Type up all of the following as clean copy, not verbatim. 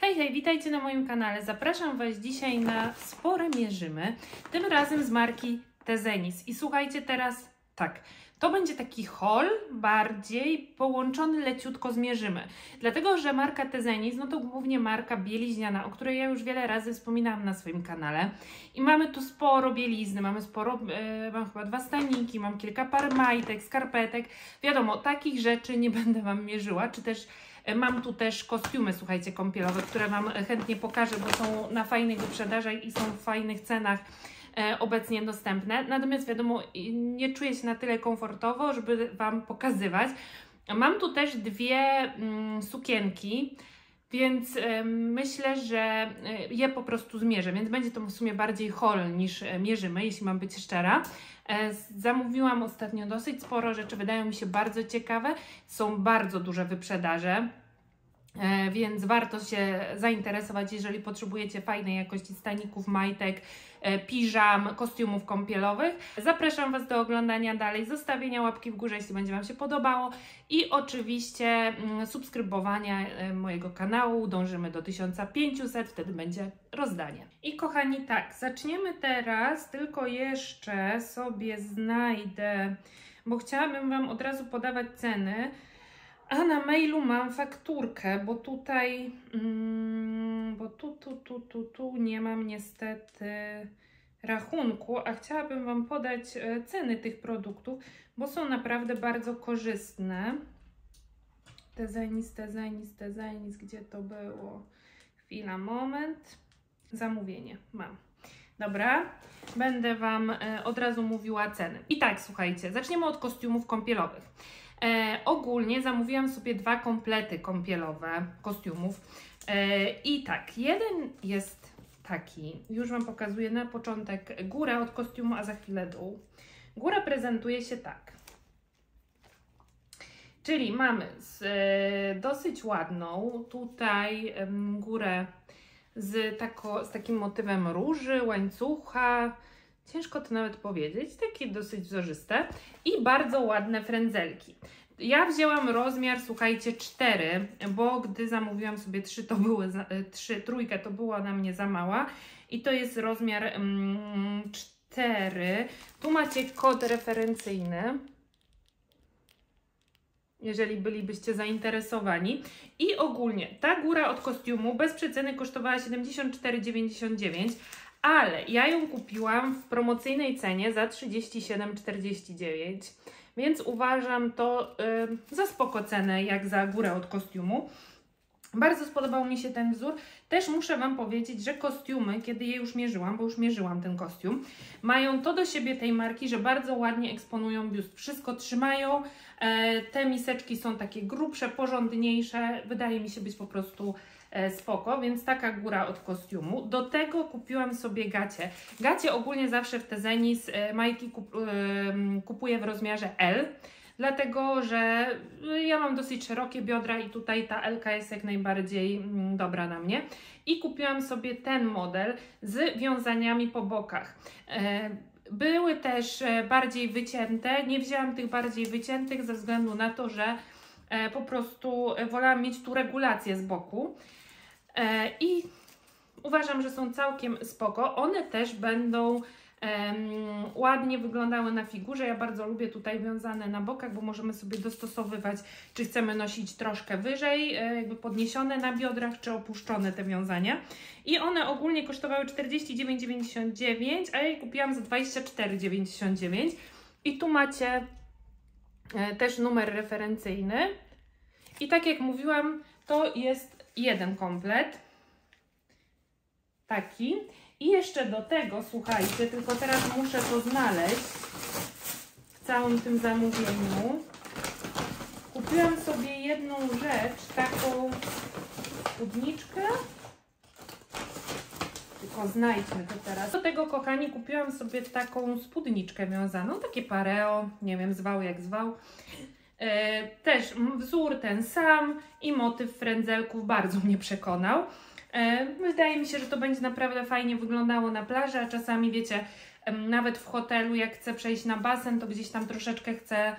Hej, hej, witajcie na moim kanale. Zapraszam Was dzisiaj na spore mierzymy, tym razem z marki Tezenis. I słuchajcie teraz tak, to będzie taki haul bardziej połączony leciutko z mierzymy. Dlatego, że marka Tezenis, no to głównie marka bieliźniana, o której ja już wiele razy wspominałam na swoim kanale. I mamy tu sporo bielizny, mamy sporo, mam chyba dwa staniki, mam kilka par majtek, skarpetek. Wiadomo, takich rzeczy nie będę Wam mierzyła, czy też... Mam tu też kostiumy, słuchajcie, kąpielowe, które Wam chętnie pokażę, bo są na fajnych wyprzedażach i są w fajnych cenach obecnie dostępne. Natomiast wiadomo, nie czuję się na tyle komfortowo, żeby Wam pokazywać. Mam tu też dwie sukienki, więc myślę, że je po prostu zmierzę, więc będzie to w sumie bardziej haul niż mierzymy, jeśli mam być szczera. Zamówiłam ostatnio dosyć sporo rzeczy, wydają mi się bardzo ciekawe, są bardzo duże wyprzedaże, więc warto się zainteresować, jeżeli potrzebujecie fajnej jakości staników, majtek, piżam, kostiumów kąpielowych. Zapraszam Was do oglądania dalej, zostawienia łapki w górze, jeśli będzie Wam się podobało i oczywiście subskrybowania mojego kanału. Dążymy do 1500, wtedy będzie rozdanie. I kochani, tak, zaczniemy teraz, tylko jeszcze sobie znajdę, bo chciałabym Wam od razu podawać ceny, a na mailu mam fakturkę, bo tutaj, tu nie mam niestety rachunku, a chciałabym Wam podać ceny tych produktów, bo są naprawdę bardzo korzystne. Tezenis, gdzie to było? Chwila, moment. Zamówienie mam. Dobra, będę Wam od razu mówiła ceny. I tak, słuchajcie, zaczniemy od kostiumów kąpielowych. Ogólnie zamówiłam sobie dwa komplety kąpielowe kostiumów i tak, jeden jest taki, już Wam pokazuję na początek górę od kostiumu, a za chwilę dół. Góra prezentuje się tak, czyli mamy dosyć ładną tutaj górę z takim motywem róży, łańcucha. Ciężko to nawet powiedzieć, takie dosyć wzorzyste i bardzo ładne frędzelki. Ja wzięłam rozmiar, słuchajcie, 4, bo gdy zamówiłam sobie 3, to były 3, trójkę to była na mnie za mała i to jest rozmiar 4. Tu macie kod referencyjny, jeżeli bylibyście zainteresowani. I ogólnie ta góra od kostiumu bez przeceny kosztowała 74,99, ale ja ją kupiłam w promocyjnej cenie za 37,49, więc uważam to za spoko cenę, jak za górę od kostiumu. Bardzo spodobał mi się ten wzór. Też muszę Wam powiedzieć, że kostiumy, kiedy je już mierzyłam, bo już mierzyłam ten kostium, mają to do siebie tej marki, że bardzo ładnie eksponują biust. Wszystko trzymają, te miseczki są takie grubsze, porządniejsze, wydaje mi się być po prostu spoko, więc taka góra od kostiumu. Do tego kupiłam sobie gacie. Gacie ogólnie zawsze w Tezenis majki kupuję w rozmiarze L, dlatego że ja mam dosyć szerokie biodra i tutaj ta L-ka jest jak najbardziej dobra na mnie. I kupiłam sobie ten model z wiązaniami po bokach. Były też bardziej wycięte, nie wzięłam tych bardziej wyciętych ze względu na to, że po prostu wolałam mieć tu regulację z boku i uważam, że są całkiem spoko. One też będą ładnie wyglądały na figurze. Ja bardzo lubię tutaj wiązane na bokach, bo możemy sobie dostosowywać, czy chcemy nosić troszkę wyżej, jakby podniesione na biodrach, czy opuszczone te wiązania. I one ogólnie kosztowały 49,99, a ja je kupiłam za 24,99 i tu macie też numer referencyjny. I tak jak mówiłam, to jest jeden komplet. Taki. I jeszcze do tego, słuchajcie, tylko teraz muszę to znaleźć w całym tym zamówieniu. Kupiłam sobie jedną rzecz, taką spódniczkę. Tylko znajdźmy to teraz. Do tego, kochani, kupiłam sobie taką spódniczkę wiązaną, takie pareo, nie wiem, zwał jak zwał. Też wzór ten sam i motyw frędzelków bardzo mnie przekonał. Wydaje mi się, że to będzie naprawdę fajnie wyglądało na plaży, a czasami, wiecie, nawet w hotelu, jak chcę przejść na basen, to gdzieś tam troszeczkę chcę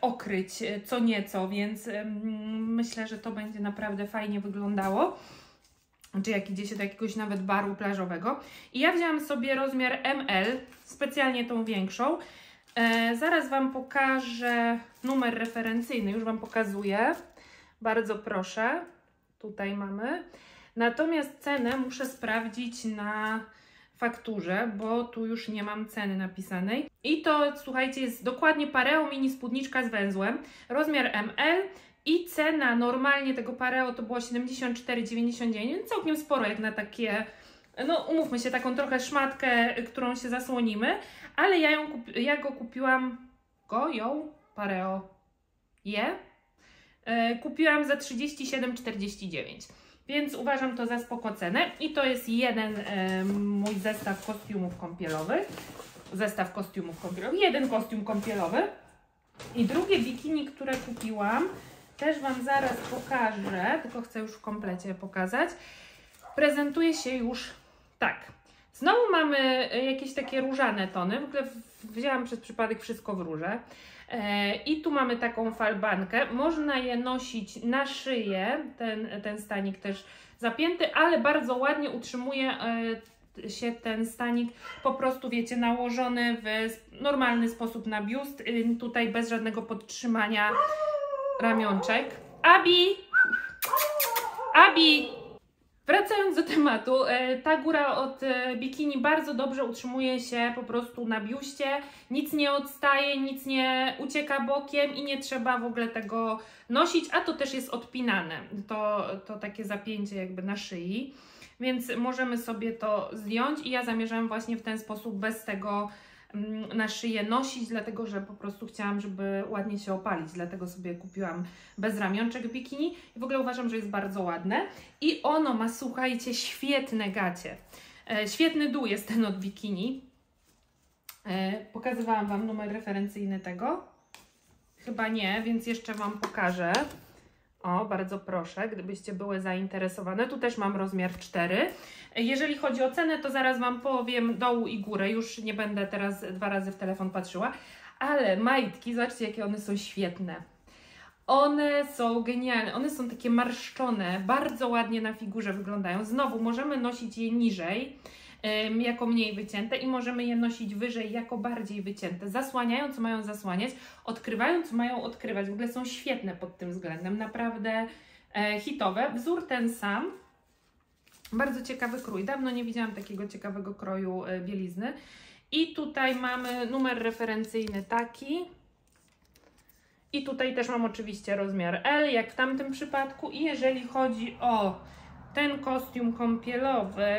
okryć co nieco, więc myślę, że to będzie naprawdę fajnie wyglądało. czy jak idziecie do jakiegoś nawet baru plażowego. I ja wzięłam sobie rozmiar ML, specjalnie tą większą. Zaraz Wam pokażę numer referencyjny, już Wam pokazuję. Bardzo proszę, tutaj mamy. Natomiast cenę muszę sprawdzić na fakturze, bo tu już nie mam ceny napisanej. I to, słuchajcie, jest dokładnie pareo mini spódniczka z węzłem, rozmiar ML. I cena normalnie tego pareo to było 74,99, całkiem sporo jak na takie, no umówmy się, taką trochę szmatkę, którą się zasłonimy, ale ja kupiłam za 37,49, więc uważam to za spoko cenę i to jest jeden mój zestaw kostiumów kąpielowych, jeden kostium kąpielowy i drugie bikini, które kupiłam, też Wam zaraz pokażę, tylko chcę już w komplecie pokazać. Prezentuje się już tak. Znowu mamy jakieś takie różane tony. W ogóle wzięłam przez przypadek wszystko w róże. I tu mamy taką falbankę. Można je nosić na szyję, ten stanik też zapięty, ale bardzo ładnie utrzymuje się ten stanik po prostu, wiecie, nałożony w normalny sposób na biust. Tutaj bez żadnego podtrzymania ramionczek. Abi! Wracając do tematu, ta góra od bikini bardzo dobrze utrzymuje się po prostu na biuście, nic nie odstaje, nic nie ucieka bokiem i nie trzeba w ogóle tego nosić, a to też jest odpinane, to takie zapięcie jakby na szyi, więc możemy sobie to zdjąć i ja zamierzam właśnie w ten sposób bez tego na szyję nosić, dlatego że po prostu chciałam, żeby ładnie się opalić, dlatego sobie kupiłam bez ramionczek bikini i w ogóle uważam, że jest bardzo ładne i ono ma, słuchajcie, świetne gacie, świetny dół jest ten od bikini, pokazywałam Wam numer referencyjny tego, chyba nie, więc jeszcze Wam pokażę, o, bardzo proszę, gdybyście były zainteresowane, tu też mam rozmiar 4. Jeżeli chodzi o cenę, to zaraz Wam powiem dołu i górę, już nie będę teraz dwa razy w telefon patrzyła, ale majtki, zobaczcie jakie one są świetne. One są genialne, one są takie marszczone, bardzo ładnie na figurze wyglądają, znowu możemy nosić je niżej, jako mniej wycięte i możemy je nosić wyżej, jako bardziej wycięte. Zasłaniają, co mają zasłaniać, odkrywają, co mają odkrywać. W ogóle są świetne pod tym względem, naprawdę hitowe. Wzór ten sam, bardzo ciekawy krój. Dawno nie widziałam takiego ciekawego kroju bielizny. I tutaj mamy numer referencyjny taki. I tutaj też mam oczywiście rozmiar L, jak w tamtym przypadku. I jeżeli chodzi o ten kostium kąpielowy,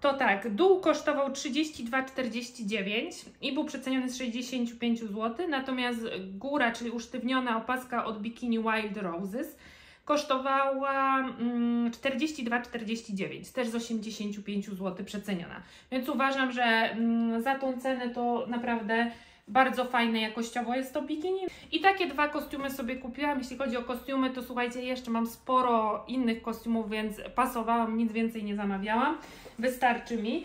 to tak, dół kosztował 32,49 i był przeceniony z 65 zł, natomiast góra, czyli usztywniona opaska od bikini Wild Roses kosztowała 42,49, też z 85 zł przeceniona. Więc uważam, że za tą cenę to naprawdę bardzo fajne jakościowo jest to bikini. I takie dwa kostiumy sobie kupiłam. Jeśli chodzi o kostiumy, to słuchajcie, jeszcze mam sporo innych kostiumów, więc pasowałam, nic więcej nie zamawiałam. Wystarczy mi.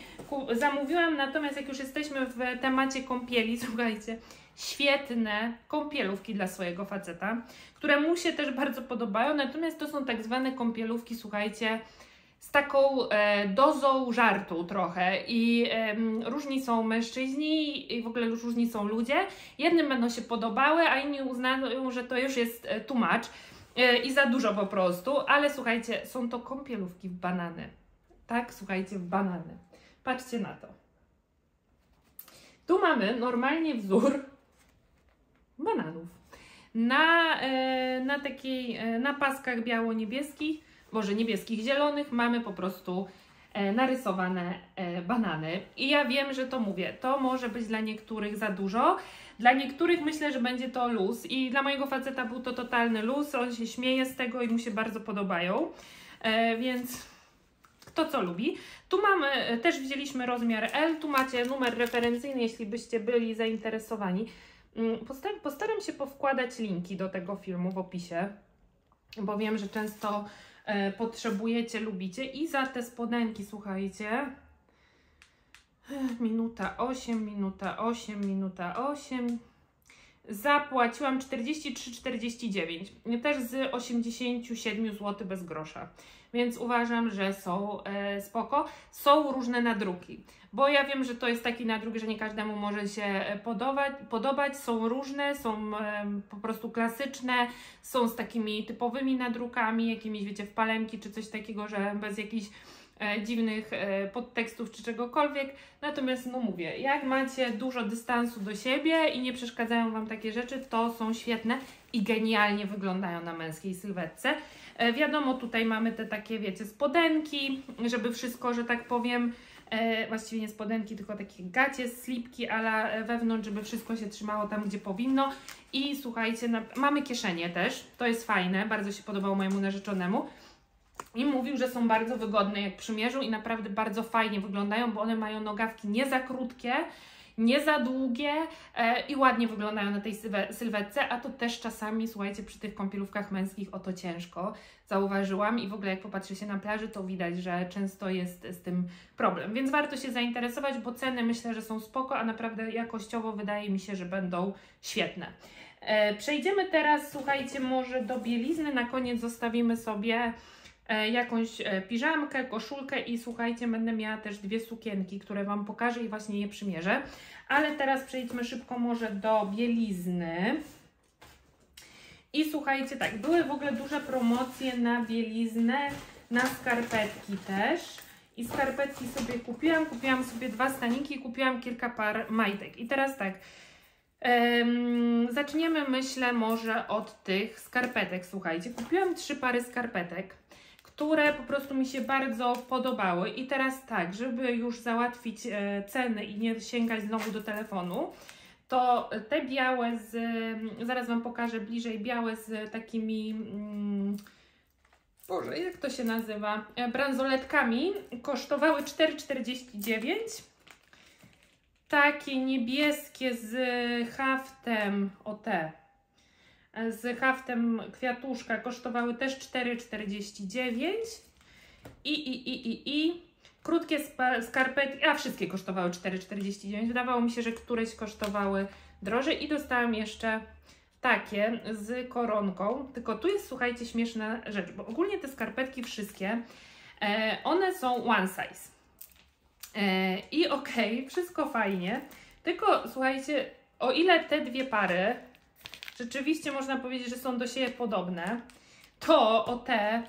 Zamówiłam natomiast, jak już jesteśmy w temacie kąpieli, słuchajcie, świetne kąpielówki dla swojego faceta, które mu się też bardzo podobają. Natomiast to są tak zwane kąpielówki, słuchajcie, z taką dozą żartu trochę i różni są mężczyźni i w ogóle już różni są ludzie. Jednym będą się podobały, a inni uznają, że to już jest too much i za dużo po prostu, ale słuchajcie, są to kąpielówki w banany. Tak, słuchajcie, w banany. Patrzcie na to. Tu mamy normalnie wzór bananów. Na paskach biało-niebieskich, może niebieskich, zielonych, mamy po prostu narysowane banany. I ja wiem, że to mówię, to może być dla niektórych za dużo, dla niektórych myślę, że będzie to luz i dla mojego faceta był to totalny luz, on się śmieje z tego i mu się bardzo podobają, więc kto co lubi. Tu mamy, też wzięliśmy rozmiar L, tu macie numer referencyjny, jeśli byście byli zainteresowani. Postaram się powkładać linki do tego filmu w opisie, bo wiem, że często potrzebujecie, lubicie i za te spodenki, słuchajcie, minuta 8, minuta 8, minuta 8, zapłaciłam 43,49, też z 87 zł bez grosza, więc uważam, że są spoko. Są różne nadruki, bo ja wiem, że to jest taki nadruk, że nie każdemu może się podobać. Są różne, są po prostu klasyczne, są z takimi typowymi nadrukami, jakimiś, wiecie, w palemki czy coś takiego, że bez jakichś dziwnych podtekstów czy czegokolwiek. Natomiast no mówię, jak macie dużo dystansu do siebie i nie przeszkadzają Wam takie rzeczy, to są świetne i genialnie wyglądają na męskiej sylwetce. Wiadomo, tutaj mamy te takie, wiecie, spodenki, żeby wszystko, że tak powiem, właściwie nie spodenki, tylko takie gacie, slipki ala wewnątrz, żeby wszystko się trzymało tam, gdzie powinno. I słuchajcie, mamy kieszenie też, to jest fajne, bardzo się podobało mojemu narzeczonemu. I mówił, że są bardzo wygodne, jak przymierzył, i naprawdę bardzo fajnie wyglądają, bo one mają nogawki nie za krótkie, nie za długie i ładnie wyglądają na tej sylwetce, a to też czasami, słuchajcie, przy tych kąpielówkach męskich o to ciężko, zauważyłam, i w ogóle jak popatrzy się na plaży, to widać, że często jest z tym problem, więc warto się zainteresować, bo ceny myślę, że są spoko, a naprawdę jakościowo wydaje mi się, że będą świetne. Przejdziemy teraz, słuchajcie, może do bielizny, na koniec zostawimy sobie jakąś piżamkę, koszulkę i słuchajcie, będę miała też dwie sukienki, które Wam pokażę i właśnie je przymierzę. Ale teraz przejdźmy szybko może do bielizny. I słuchajcie, tak, były w ogóle duże promocje na bieliznę, na skarpetki też. I skarpetki sobie kupiłam, kupiłam sobie dwa staniki, kupiłam kilka par majtek. I teraz tak, zaczniemy, myślę, może od tych skarpetek, słuchajcie. Kupiłam trzy pary skarpetek, które po prostu mi się bardzo podobały. I teraz tak, żeby już załatwić ceny i nie sięgać znowu do telefonu, to te białe z, zaraz Wam pokażę bliżej, białe z takimi, Boże, jak to się nazywa, bransoletkami, kosztowały 4,49. Takie niebieskie z haftem, o te, z haftem kwiatuszka, kosztowały też 4,49 i krótkie skarpetki, a wszystkie kosztowały 4,49, wydawało mi się, że któreś kosztowały drożej, i dostałam jeszcze takie z koronką, tylko tu jest, słuchajcie, śmieszna rzecz, bo ogólnie te skarpetki wszystkie, one są one size i okej, wszystko fajnie, tylko słuchajcie, o ile te dwie pary rzeczywiście można powiedzieć, że są do siebie podobne, to o te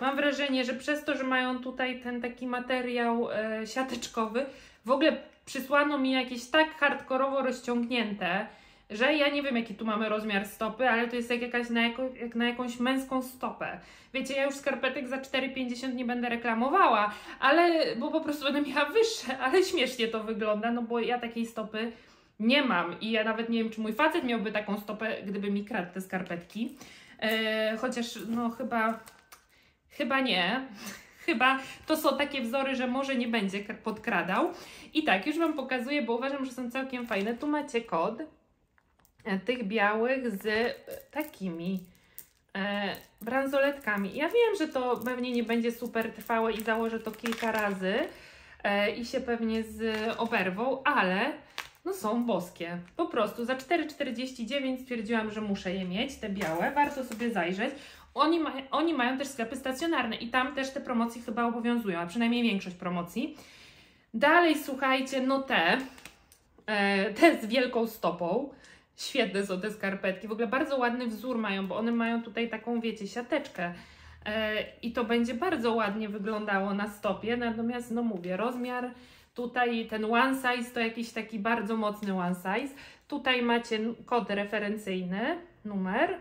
mam wrażenie, że przez to, że mają tutaj ten taki materiał siateczkowy, w ogóle przysłano mi jakieś tak hardkorowo rozciągnięte, że ja nie wiem, jaki tu mamy rozmiar stopy, ale to jest jak na jakąś męską stopę. Wiecie, ja już skarpetek za 4,50 nie będę reklamowała, ale, bo po prostu będę miała wyższe, ale śmiesznie to wygląda, no bo ja takiej stopy nie mam i ja nawet nie wiem, czy mój facet miałby taką stopę, gdyby mi kradł te skarpetki. Chociaż no chyba nie. Chyba to są takie wzory, że może nie będzie podkradał. I tak, już Wam pokazuję, bo uważam, że są całkiem fajne. Tu macie kod tych białych z takimi bransoletkami. Ja wiem, że to pewnie nie będzie super trwałe i założę to kilka razy i się pewnie oberwą, ale no są boskie. Po prostu za 4,49 stwierdziłam, że muszę je mieć, te białe. Warto sobie zajrzeć. Oni mają też sklepy stacjonarne i tam też te promocje chyba obowiązują, a przynajmniej większość promocji. Dalej, słuchajcie, no te z wielką stopą. Świetne są te skarpetki, w ogóle bardzo ładny wzór mają, bo one mają tutaj taką, wiecie, siateczkę i to będzie bardzo ładnie wyglądało na stopie, natomiast no mówię, rozmiar tutaj, ten one size to jakiś taki bardzo mocny one size. Tutaj macie kod referencyjny, numer,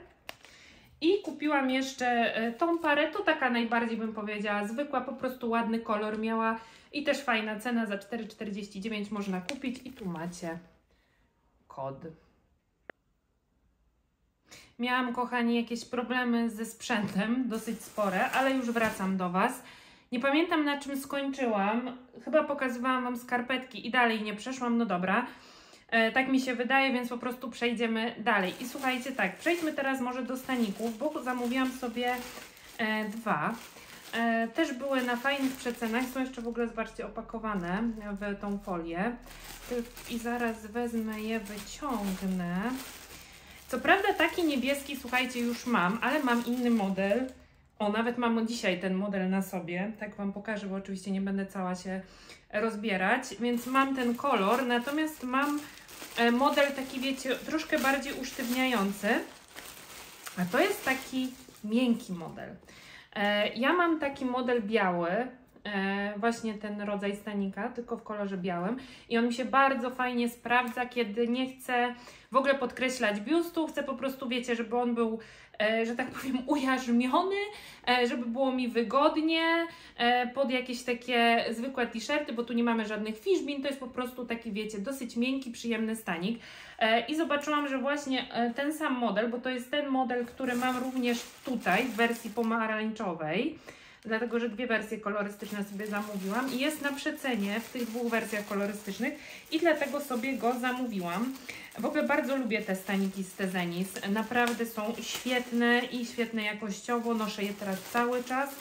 i kupiłam jeszcze tą parę, to taka najbardziej, bym powiedziała, zwykła, po prostu ładny kolor miała i też fajna cena, za 4,49 można kupić i tu macie kod. Miałam, kochani, jakieś problemy ze sprzętem, dosyć spore, ale już wracam do Was. Nie pamiętam, na czym skończyłam, chyba pokazywałam Wam skarpetki i dalej nie przeszłam, no dobra, tak mi się wydaje, więc po prostu przejdziemy dalej. I słuchajcie, tak, przejdźmy teraz może do staników, bo zamówiłam sobie dwa. Też były na fajnych przecenach, są jeszcze w ogóle, zobaczcie, opakowane w tą folię i zaraz wezmę je, wyciągnę. Co prawda taki niebieski, słuchajcie, już mam, ale mam inny model. O, nawet mam dzisiaj ten model na sobie. Tak Wam pokażę, bo oczywiście nie będę cała się rozbierać. Więc mam ten kolor, natomiast mam model taki, wiecie, troszkę bardziej usztywniający. A to jest taki miękki model. Ja mam taki model biały, właśnie ten rodzaj stanika, tylko w kolorze białym i on mi się bardzo fajnie sprawdza, kiedy nie chcę w ogóle podkreślać biustu, chcę po prostu, wiecie, żeby on był, że tak powiem, ujarzmiony, żeby było mi wygodnie pod jakieś takie zwykłe t-shirty, bo tu nie mamy żadnych fiszbin, to jest po prostu taki, wiecie, dosyć miękki, przyjemny stanik. I zobaczyłam, że właśnie ten sam model, bo to jest ten model, który mam również tutaj w wersji pomarańczowej, dlatego że dwie wersje kolorystyczne sobie zamówiłam i jest na przecenie w tych dwóch wersjach kolorystycznych i dlatego sobie go zamówiłam. W ogóle bardzo lubię te staniki z Tezenis, naprawdę są świetne i świetne jakościowo, noszę je teraz cały czas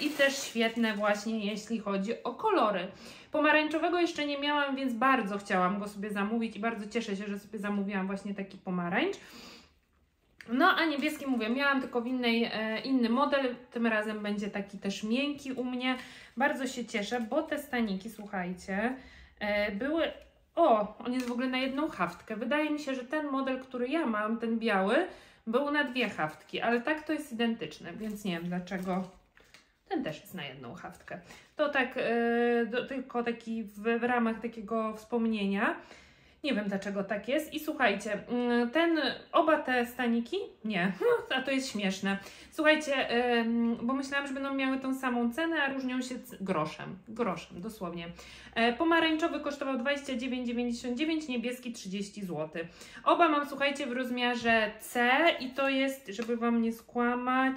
i też świetne właśnie jeśli chodzi o kolory. Pomarańczowego jeszcze nie miałam, więc bardzo chciałam go sobie zamówić i bardzo cieszę się, że sobie zamówiłam właśnie taki pomarańcz. No a niebieski, mówię, miałam tylko w inny model, tym razem będzie taki też miękki u mnie. Bardzo się cieszę, bo te staniki, słuchajcie, były... O, on jest w ogóle na jedną haftkę. Wydaje mi się, że ten model, który ja mam, ten biały, był na dwie haftki, ale tak to jest identyczne, więc nie wiem dlaczego ten też jest na jedną haftkę. To tak, tylko taki w ramach takiego wspomnienia. Nie wiem dlaczego tak jest i słuchajcie, oba te staniki, nie, a to jest śmieszne, słuchajcie, bo myślałam, że będą miały tą samą cenę, a różnią się groszem dosłownie. Pomarańczowy kosztował 29,99, niebieski 30 zł. Oba mam, słuchajcie, w rozmiarze C i to jest, żeby Wam nie skłamać,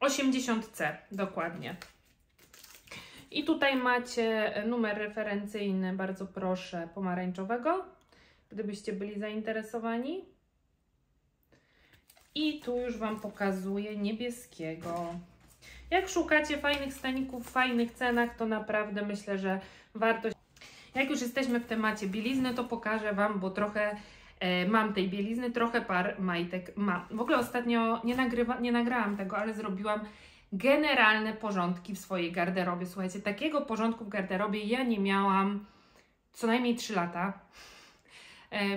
80C dokładnie. I tutaj macie numer referencyjny, bardzo proszę, pomarańczowego, gdybyście byli zainteresowani. I tu już Wam pokazuję niebieskiego. Jak szukacie fajnych staników w fajnych cenach, to naprawdę myślę, że warto. Jak już jesteśmy w temacie bielizny, to pokażę Wam, bo trochę mam tej bielizny, trochę par majtek mam. W ogóle ostatnio nie nagrałam tego, ale zrobiłam generalne porządki w swojej garderobie. Słuchajcie, takiego porządku w garderobie ja nie miałam co najmniej 3 lata,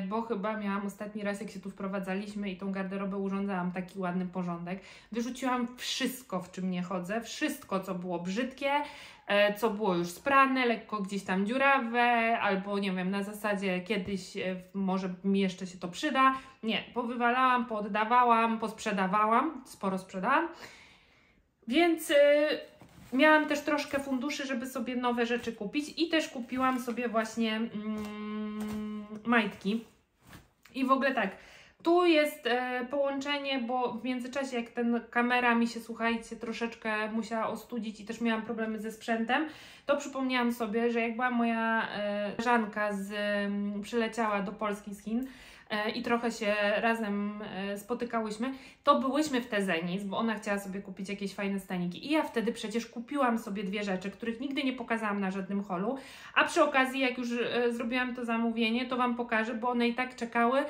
bo chyba miałam ostatni raz, jak się tu wprowadzaliśmy i tą garderobę urządzałam, taki ładny porządek. Wyrzuciłam wszystko, w czym nie chodzę, wszystko, co było brzydkie, co było już sprane, lekko gdzieś tam dziurawe, albo nie wiem, na zasadzie kiedyś może mi jeszcze się to przyda. Nie, powywalałam, pooddawałam, posprzedawałam, sporo sprzedałam. Więc miałam też troszkę funduszy, żeby sobie nowe rzeczy kupić i też kupiłam sobie właśnie majtki. I w ogóle tak, tu jest połączenie, bo w międzyczasie jak kamera mi się, słuchajcie, troszeczkę musiała ostudzić i też miałam problemy ze sprzętem, to przypomniałam sobie, że jak była moja koleżanka przyleciała do Polski z Chin, i trochę się razem spotykałyśmy, to byłyśmy w Tezenis, bo ona chciała sobie kupić jakieś fajne staniki i ja wtedy przecież kupiłam sobie dwie rzeczy, których nigdy nie pokazałam na żadnym holu, a przy okazji jak już zrobiłam to zamówienie, to Wam pokażę, bo one i tak czekały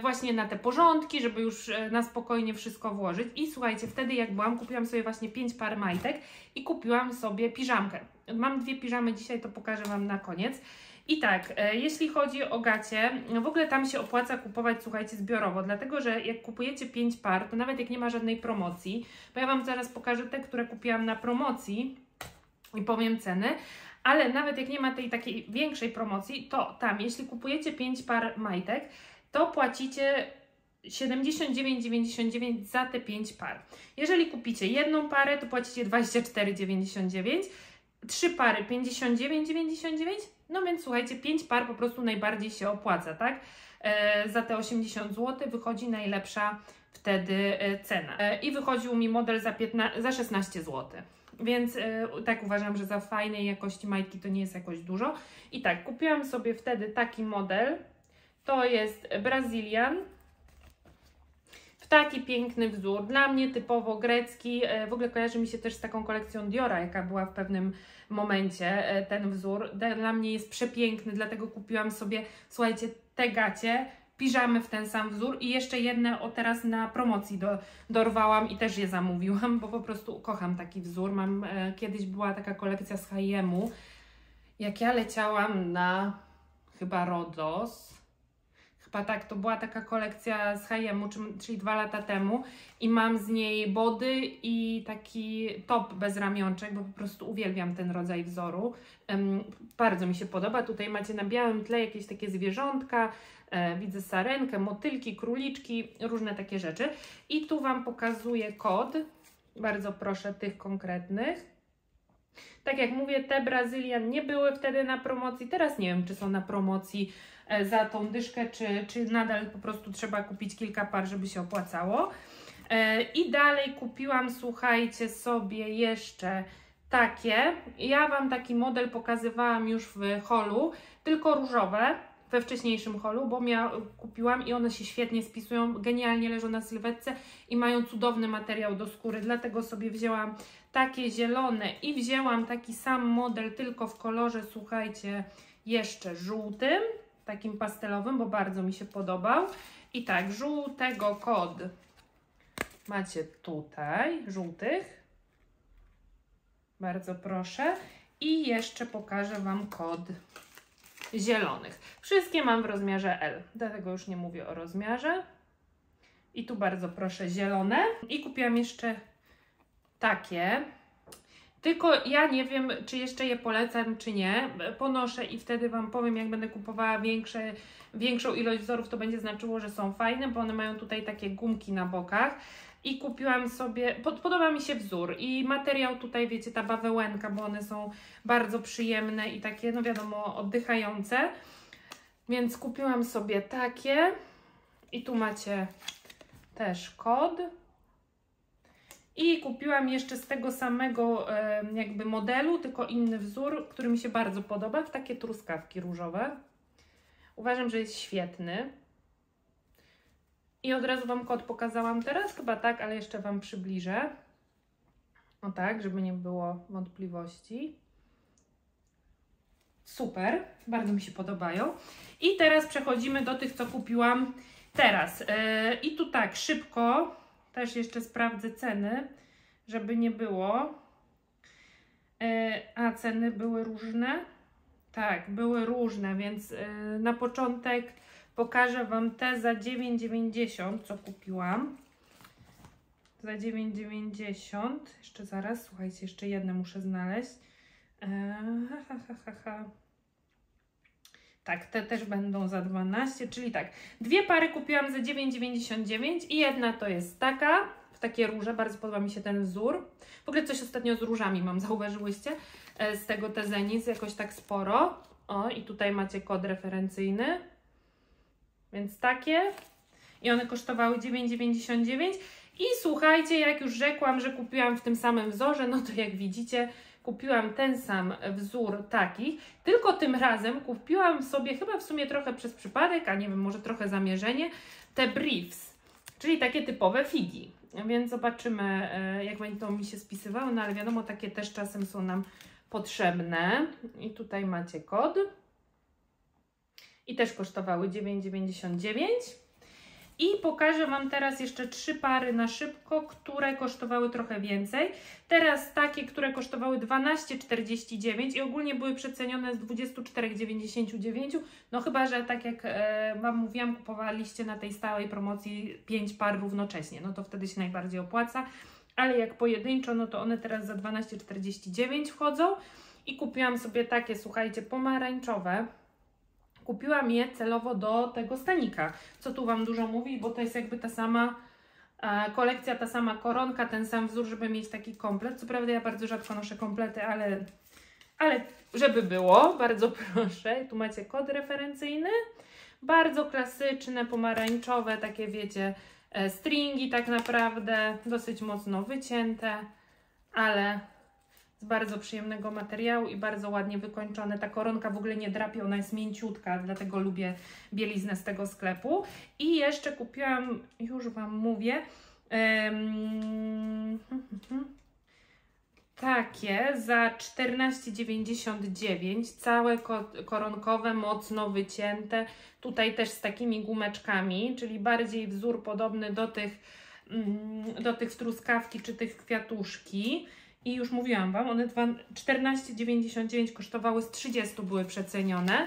właśnie na te porządki, żeby już na spokojnie wszystko włożyć i słuchajcie, wtedy jak byłam, kupiłam sobie właśnie 5 par majtek i kupiłam sobie piżamkę. Mam dwie piżamy dzisiaj, to pokażę Wam na koniec. I tak, jeśli chodzi o gacie, w ogóle tam się opłaca kupować, słuchajcie, zbiorowo, dlatego że jak kupujecie 5 par, to nawet jak nie ma żadnej promocji, bo ja Wam zaraz pokażę te, które kupiłam na promocji i powiem ceny, ale nawet jak nie ma tej takiej większej promocji, to tam, jeśli kupujecie 5 par majtek, to płacicie 79,99 za te 5 par. Jeżeli kupicie jedną parę, to płacicie 24,99, 3 pary 59,99, no więc słuchajcie, 5 par po prostu najbardziej się opłaca, tak? Za te 80 zł wychodzi najlepsza wtedy cena. I wychodził mi model za 16 zł. Więc tak uważam, że za fajnej jakości majtki to nie jest jakoś dużo. I tak, kupiłam sobie wtedy taki model. To jest Brazilian. W taki piękny wzór. Dla mnie typowo grecki. W ogóle kojarzy mi się też z taką kolekcją Diora, jaka była w pewnym momencie ten wzór. Dla mnie jest przepiękny, dlatego kupiłam sobie, słuchajcie, te gacie piżamy w ten sam wzór i jeszcze jedne teraz na promocji dorwałam i też je zamówiłam, bo po prostu kocham taki wzór. Mam, kiedyś była taka kolekcja z H&M-u, jak ja leciałam na chyba Rodos, chyba tak, to była taka kolekcja z H&M-u, czyli 2 lata temu i mam z niej body i taki top bez ramionczek, bo po prostu uwielbiam ten rodzaj wzoru, bardzo mi się podoba. Tutaj macie na białym tle jakieś takie zwierzątka, widzę sarenkę, motylki, króliczki, różne takie rzeczy i tu Wam pokazuję kod, bardzo proszę tych konkretnych. Tak jak mówię, te Brazylian nie były wtedy na promocji, teraz nie wiem, czy są na promocji za tą dyszkę, czy nadal po prostu trzeba kupić kilka par, żeby się opłacało. I dalej kupiłam, słuchajcie, sobie jeszcze takie. Ja Wam taki model pokazywałam już w holu, tylko różowe, we wcześniejszym holu, bo kupiłam i one się świetnie spisują, genialnie leżą na sylwetce i mają cudowny materiał do skóry, dlatego sobie wzięłam takie zielone i wzięłam taki sam model, tylko w kolorze, słuchajcie, jeszcze żółtym, takim pastelowym, bo bardzo mi się podobał. I tak, żółtego kod macie tutaj, żółtych, bardzo proszę, i jeszcze pokażę Wam kod zielonych. Wszystkie mam w rozmiarze L, dlatego już nie mówię o rozmiarze. I tu bardzo proszę zielone. I kupiłam jeszcze takie, tylko ja nie wiem, czy jeszcze je polecam, czy nie. Ponoszę i wtedy Wam powiem, jak będę kupowała większą ilość wzorów, to będzie znaczyło, że są fajne, bo one mają tutaj takie gumki na bokach. I kupiłam sobie, podoba mi się wzór i materiał tutaj, wiecie, ta bawełenka, bo one są bardzo przyjemne i takie, no wiadomo, oddychające. Więc kupiłam sobie takie i tu macie też kod. I kupiłam jeszcze z tego samego jakby modelu, tylko inny wzór, który mi się bardzo podoba, w takie truskawki różowe. Uważam, że jest świetny. I od razu Wam kod pokazałam teraz, chyba tak, ale jeszcze Wam przybliżę. O tak, żeby nie było wątpliwości. Super, bardzo mi się podobają. I teraz przechodzimy do tych, co kupiłam teraz. I tu tak, szybko, też jeszcze sprawdzę ceny, żeby nie było. A ceny były różne? Tak, były różne, więc na początek pokażę Wam te za 9,90, co kupiłam. Za 9,90. Jeszcze zaraz, słuchajcie, jeszcze jedne muszę znaleźć. Tak, te też będą za 12, czyli tak. Dwie pary kupiłam za 9,99 i jedna to jest taka, w takie róże, bardzo podoba mi się ten wzór. W ogóle coś ostatnio z różami mam, zauważyłyście? Z tego Tezenis jakoś tak sporo. O, i tutaj macie kod referencyjny. Więc takie i one kosztowały 9,99 i słuchajcie, jak już rzekłam, że kupiłam w tym samym wzorze, no to jak widzicie, kupiłam ten sam wzór taki, tylko tym razem kupiłam sobie chyba w sumie trochę przez przypadek, a nie wiem, może trochę zamierzenie, te briefs, czyli takie typowe figi, więc zobaczymy, jak będą mi się spisywały, no ale wiadomo, takie też czasem są nam potrzebne i tutaj macie kod. I też kosztowały 9,99. I pokażę Wam teraz jeszcze 3 pary na szybko, które kosztowały trochę więcej. Teraz takie, które kosztowały 12,49 i ogólnie były przecenione z 24,99. No chyba, że tak jak Wam mówiłam, kupowaliście na tej stałej promocji 5 par równocześnie. No to wtedy się najbardziej opłaca. Ale jak pojedynczo, no to one teraz za 12,49 wchodzą. I kupiłam sobie takie, słuchajcie, pomarańczowe. Kupiłam je celowo do tego stanika, co tu Wam dużo mówi, bo to jest jakby ta sama kolekcja, ta sama koronka, ten sam wzór, żeby mieć taki komplet. Co prawda ja bardzo rzadko noszę komplety, ale żeby było, bardzo proszę. Tu macie kod referencyjny. Bardzo klasyczne, pomarańczowe, takie wiecie, stringi tak naprawdę, dosyć mocno wycięte, ale z bardzo przyjemnego materiału i bardzo ładnie wykończone. Ta koronka w ogóle nie drapie, ona jest mięciutka, dlatego lubię bieliznę z tego sklepu. I jeszcze kupiłam, już Wam mówię, takie za 14,99, całe koronkowe, mocno wycięte, tutaj też z takimi gumeczkami, czyli bardziej wzór podobny do tych w truskawki czy tych kwiatuszki. I już mówiłam Wam, one 14,99 kosztowały, z 30 były przecenione.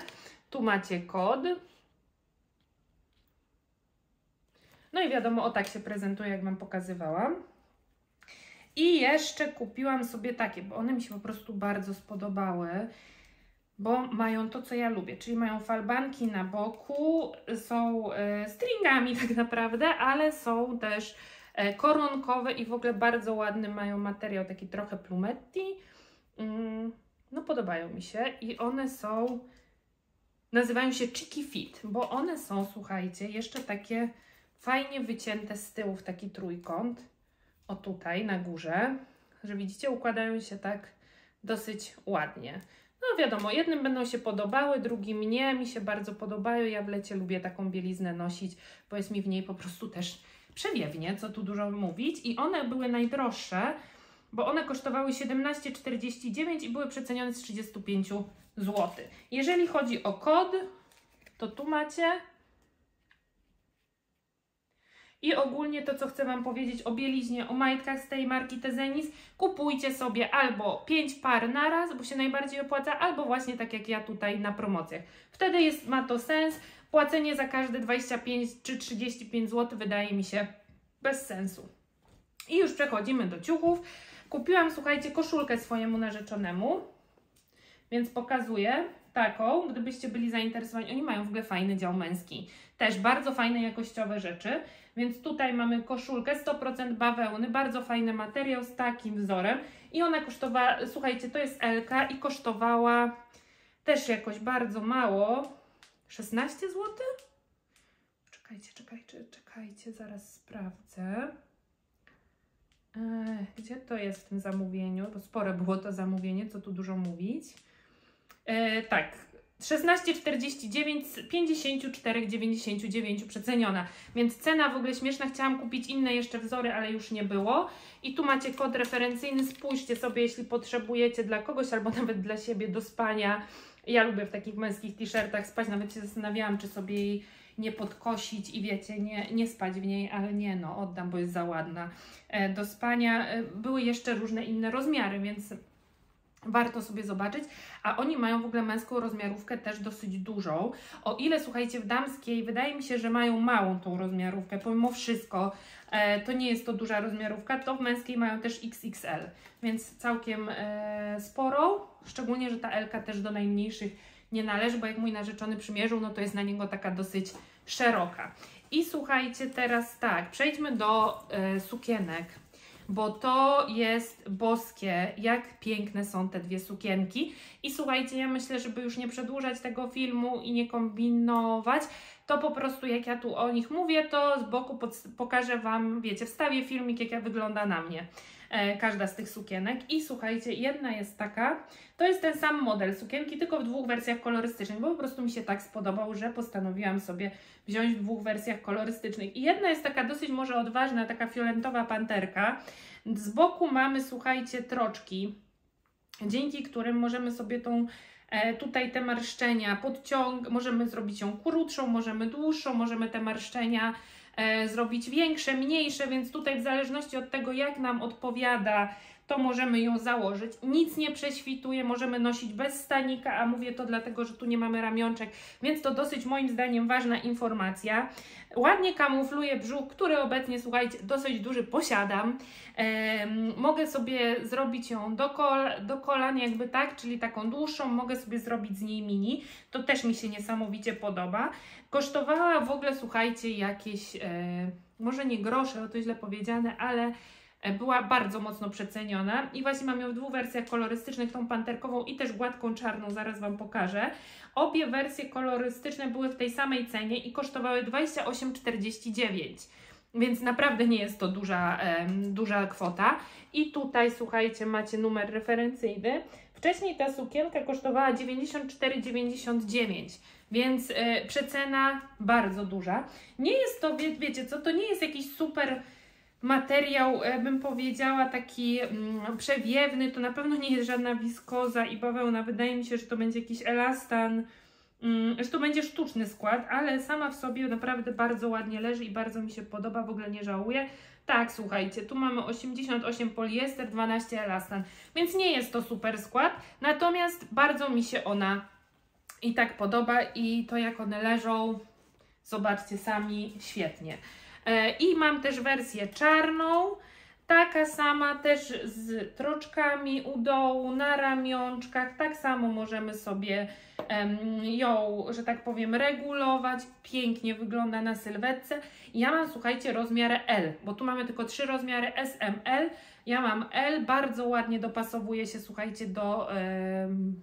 Tu macie kod. No i wiadomo, o tak się prezentuje, jak Wam pokazywałam. I jeszcze kupiłam sobie takie, bo one mi się po prostu bardzo spodobały, bo mają to, co ja lubię, czyli mają falbanki na boku, są stringami tak naprawdę, ale są też koronkowe i w ogóle bardzo ładny mają materiał, taki trochę plumetti. No podobają mi się i one są, nazywają się Cheeky Fit, bo one są, słuchajcie, jeszcze takie fajnie wycięte z tyłu w taki trójkąt. O tutaj na górze, że widzicie, układają się tak dosyć ładnie. No wiadomo, jednym będą się podobały, drugim nie. Mi się bardzo podobają. Ja w lecie lubię taką bieliznę nosić, bo jest mi w niej po prostu też przewiewnie, co tu dużo mówić. I one były najdroższe, bo one kosztowały 17,49 i były przecenione z 35 zł. Jeżeli chodzi o kod, to tu macie. I ogólnie to, co chcę Wam powiedzieć o bieliźnie, o majtkach z tej marki Tezenis, kupujcie sobie albo 5 par naraz, bo się najbardziej opłaca, albo właśnie tak jak ja tutaj na promocjach. Wtedy ma to sens. Płacenie za każde 25 czy 35 zł wydaje mi się bez sensu. I już przechodzimy do ciuchów. Kupiłam, słuchajcie, koszulkę swojemu narzeczonemu, więc pokazuję. Taką, gdybyście byli zainteresowani, oni mają w ogóle fajny dział męski, też bardzo fajne jakościowe rzeczy, więc tutaj mamy koszulkę 100% bawełny, bardzo fajny materiał z takim wzorem i ona kosztowała, słuchajcie, to jest L-ka i kosztowała też jakoś bardzo mało, 16 zł? Czekajcie, zaraz sprawdzę. Gdzie to jest w tym zamówieniu, bo spore było to zamówienie, co tu dużo mówić. Tak, 16,49 z 54,99 przeceniona, więc cena w ogóle śmieszna, chciałam kupić inne jeszcze wzory, ale już nie było. I tu macie kod referencyjny, spójrzcie sobie, jeśli potrzebujecie dla kogoś albo nawet dla siebie do spania. Ja lubię w takich męskich t-shirtach spać, nawet się zastanawiałam, czy sobie jej nie podkosić i wiecie, nie spać w niej, ale nie, no oddam, bo jest za ładna do spania. Były jeszcze różne inne rozmiary, więc warto sobie zobaczyć, a oni mają w ogóle męską rozmiarówkę też dosyć dużą, o ile, słuchajcie, w damskiej wydaje mi się, że mają małą tą rozmiarówkę, pomimo wszystko, to nie jest to duża rozmiarówka, to w męskiej mają też XXL, więc całkiem sporą, szczególnie, że ta L-ka też do najmniejszych nie należy, bo jak mój narzeczony przymierzył, no to jest na niego taka dosyć szeroka. I słuchajcie, teraz tak, przejdźmy do sukienek. Bo to jest boskie, jak piękne są te dwie sukienki. I słuchajcie, ja myślę, żeby już nie przedłużać tego filmu i nie kombinować, to po prostu jak ja tu o nich mówię, to z boku pokażę Wam, wiecie, wstawię filmik, jak ja wygląda na mnie każda z tych sukienek. I słuchajcie, jedna jest taka, to jest ten sam model sukienki, tylko w dwóch wersjach kolorystycznych, bo po prostu mi się tak spodobał, że postanowiłam sobie wziąć w dwóch wersjach kolorystycznych. I jedna jest taka dosyć może odważna, taka fioletowa panterka. Z boku mamy, słuchajcie, troczki, dzięki którym możemy sobie tą tutaj te marszczenia możemy zrobić ją krótszą, możemy dłuższą, możemy te marszczenia zrobić większe, mniejsze, więc tutaj w zależności od tego, jak nam odpowiada, to możemy ją założyć. Nic nie prześwituje, możemy nosić bez stanika, a mówię to dlatego, że tu nie mamy ramionczek, więc to dosyć moim zdaniem ważna informacja. Ładnie kamufluje brzuch, który obecnie, słuchajcie, dosyć duży posiadam. Mogę sobie zrobić ją do kolan jakby tak, czyli taką dłuższą, mogę sobie zrobić z niej mini. To też mi się niesamowicie podoba. Kosztowała w ogóle, słuchajcie, jakieś, może nie grosze, bo to źle powiedziane, ale była bardzo mocno przeceniona i właśnie mam ją w dwóch wersjach kolorystycznych, tą panterkową i też gładką czarną, zaraz Wam pokażę. Obie wersje kolorystyczne były w tej samej cenie i kosztowały 28,49, więc naprawdę nie jest to duża kwota. I tutaj, słuchajcie, macie numer referencyjny. Wcześniej ta sukienka kosztowała 94,99, więc przecena bardzo duża. Nie jest to, wiecie co, to nie jest jakiś super materiał, bym powiedziała, taki przewiewny, to na pewno nie jest żadna wiskoza i bawełna. Wydaje mi się, że to będzie jakiś elastan, że to będzie sztuczny skład, ale sama w sobie naprawdę bardzo ładnie leży i bardzo mi się podoba, w ogóle nie żałuję. Tak, słuchajcie, tu mamy 88 poliester, 12 elastan, więc nie jest to super skład, natomiast bardzo mi się ona i tak podoba i to, jak one leżą, zobaczcie sami, świetnie. I mam też wersję czarną, taka sama też z troczkami u dołu, na ramionczkach, tak samo możemy sobie ją, że tak powiem, regulować, pięknie wygląda na sylwetce. Ja mam, słuchajcie, rozmiar L, bo tu mamy tylko 3 rozmiary, S, M, L. Ja mam L, bardzo ładnie dopasowuje się, słuchajcie, do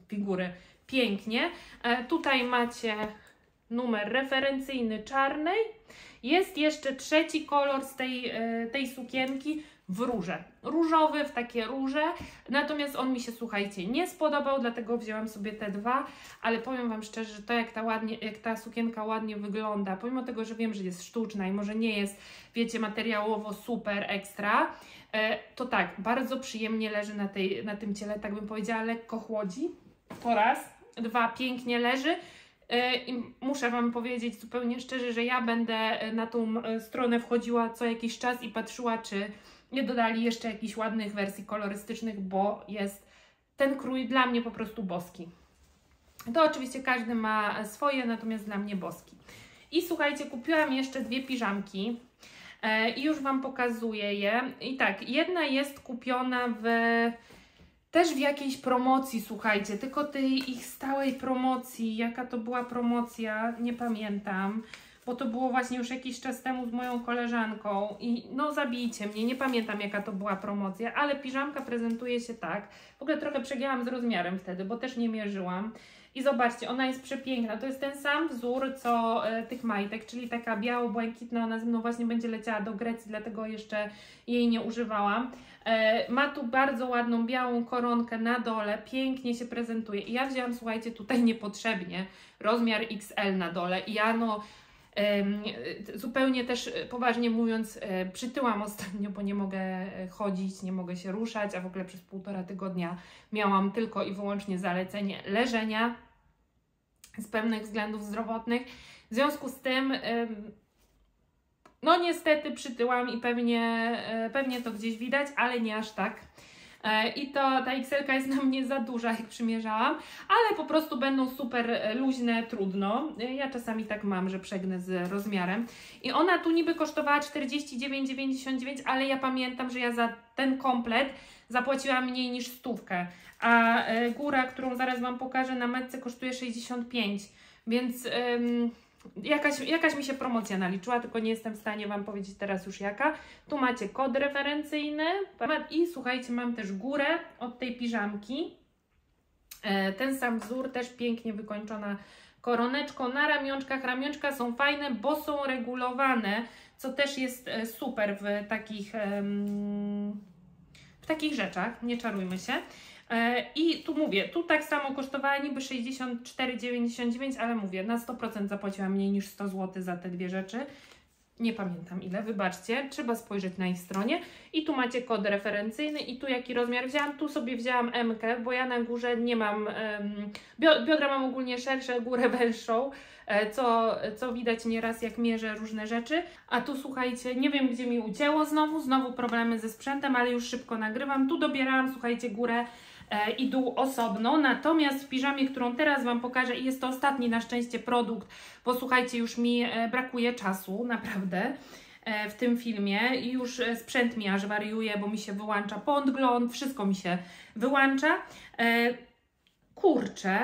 figury, pięknie. Tutaj macie numer referencyjny czarnej. Jest jeszcze trzeci kolor z tej sukienki w róże. Różowy, w takie róże. Natomiast on mi się, słuchajcie, nie spodobał, dlatego wzięłam sobie te dwa. Ale powiem Wam szczerze, że to, jak ta sukienka ładnie wygląda, pomimo tego, że wiem, że jest sztuczna i może nie jest, wiecie, materiałowo super ekstra, to tak, bardzo przyjemnie leży na tym ciele, tak bym powiedziała, lekko chłodzi. To raz. Dwa, pięknie leży. I muszę Wam powiedzieć zupełnie szczerze, że ja będę na tą stronę wchodziła co jakiś czas i patrzyła, czy nie dodali jeszcze jakichś ładnych wersji kolorystycznych, bo jest ten krój dla mnie po prostu boski. To oczywiście każdy ma swoje, natomiast dla mnie boski. I słuchajcie, kupiłam jeszcze dwie piżamki i już Wam pokazuję je. I tak, jedna jest kupiona też w jakiejś promocji, słuchajcie, tylko tej ich stałej promocji, jaka to była promocja, nie pamiętam, bo to było właśnie już jakiś czas temu z moją koleżanką i no zabijcie mnie, nie pamiętam, jaka to była promocja, ale piżamka prezentuje się tak, w ogóle trochę przegięłam z rozmiarem wtedy, bo też nie mierzyłam i zobaczcie, ona jest przepiękna, to jest ten sam wzór, co tych majtek, czyli taka biało-błękitna, ona ze mną właśnie będzie leciała do Grecji, dlatego jeszcze jej nie używałam. Ma tu bardzo ładną białą koronkę na dole, pięknie się prezentuje i ja wzięłam, słuchajcie, tutaj niepotrzebnie rozmiar XL na dole i ja no zupełnie też poważnie mówiąc przytyłam ostatnio, bo nie mogę chodzić, nie mogę się ruszać, a w ogóle przez 1,5 tygodnia miałam tylko i wyłącznie zalecenie leżenia z pewnych względów zdrowotnych, w związku z tym no niestety przytyłam i pewnie to gdzieś widać, ale nie aż tak. I ta XL-ka jest na mnie za duża, jak przymierzałam, ale po prostu będą super luźne, trudno. Ja czasami tak mam, że przegnę z rozmiarem. I ona tu niby kosztowała 49,99, ale ja pamiętam, że ja za ten komplet zapłaciłam mniej niż 100, a góra, którą zaraz Wam pokażę, na metce kosztuje 65, więc jakaś mi się promocja naliczyła, tylko nie jestem w stanie Wam powiedzieć teraz już jaka. Tu macie kod referencyjny i słuchajcie, mam też górę od tej piżamki, ten sam wzór, też pięknie wykończona koroneczką na ramionczkach. Ramionczka są fajne, bo są regulowane, co też jest super w takich rzeczach, nie czarujmy się. I tu mówię, tu tak samo kosztowała niby 64,99, ale mówię, na 100% zapłaciłam mniej niż 100 zł za te dwie rzeczy. Nie pamiętam ile, wybaczcie, trzeba spojrzeć na ich stronie. I tu macie kod referencyjny i tu jaki rozmiar wzięłam. Tu sobie wzięłam M-kę, bo ja na górze nie mam, biodra mam ogólnie szersze, górę węższą, co widać nieraz, jak mierzę różne rzeczy. A tu słuchajcie, nie wiem gdzie mi ucięło znowu problemy ze sprzętem, ale już szybko nagrywam. Tu dobierałam, słuchajcie, górę i dół osobno, natomiast w piżamie, którą teraz Wam pokażę, i jest to ostatni na szczęście produkt, bo słuchajcie, już mi brakuje czasu, naprawdę, w tym filmie i już sprzęt mi aż wariuje, bo mi się wyłącza podgląd, wszystko mi się wyłącza. Kurczę,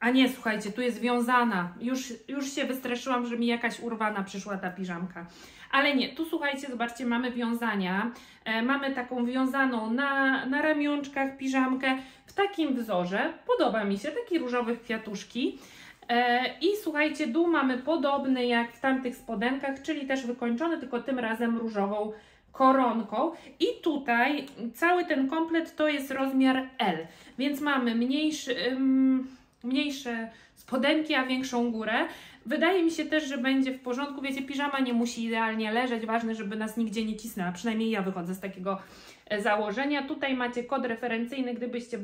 a nie, słuchajcie, tu jest wiązana, już się wystraszyłam, że mi jakaś urwana przyszła ta piżamka. Ale nie, tu słuchajcie, zobaczcie, mamy wiązania, mamy taką wiązaną na ramionczkach piżamkę w takim wzorze, podoba mi się, taki różowy w kwiatuszki. I słuchajcie, dół mamy podobny jak w tamtych spodenkach, czyli też wykończony, tylko tym razem różową koronką. I tutaj cały ten komplet to jest rozmiar L, więc mamy mniejsze spodenki, a większą górę. Wydaje mi się też, że będzie w porządku. Wiecie, piżama nie musi idealnie leżeć. Ważne, żeby nas nigdzie nie cisnęła. Przynajmniej ja wychodzę z takiego założenia. Tutaj macie kod referencyjny, gdybyście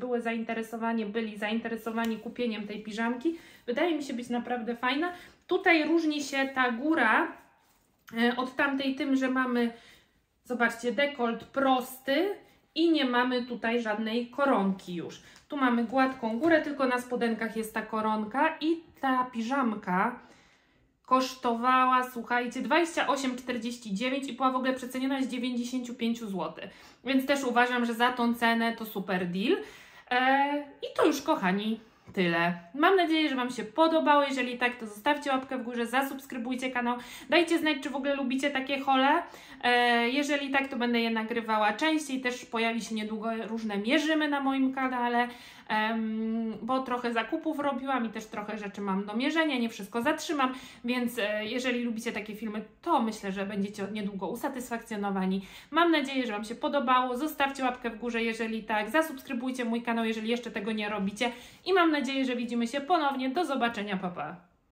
byli zainteresowani kupieniem tej piżamki. Wydaje mi się być naprawdę fajna. Tutaj różni się ta góra od tamtej tym, że mamy, zobaczcie, dekolt prosty i nie mamy tutaj żadnej koronki już. Tu mamy gładką górę, tylko na spodenkach jest ta koronka i ta piżamka kosztowała, słuchajcie, 28,49 i była w ogóle przeceniona z 95 zł. Więc też uważam, że za tą cenę to super deal. I to już, kochani, tyle. Mam nadzieję, że Wam się podobało. Jeżeli tak, to zostawcie łapkę w górze, zasubskrybujcie kanał, dajcie znać, czy w ogóle lubicie takie haule. Jeżeli tak, to będę je nagrywała częściej. Też pojawi się niedługo różne mierzymy na moim kanale, bo trochę zakupów robiłam i też trochę rzeczy mam do mierzenia, nie wszystko zatrzymam, więc jeżeli lubicie takie filmy, to myślę, że będziecie niedługo usatysfakcjonowani. Mam nadzieję, że Wam się podobało. Zostawcie łapkę w górze, jeżeli tak, zasubskrybujcie mój kanał, jeżeli jeszcze tego nie robicie i mam nadzieję, że widzimy się ponownie. Do zobaczenia, pa pa!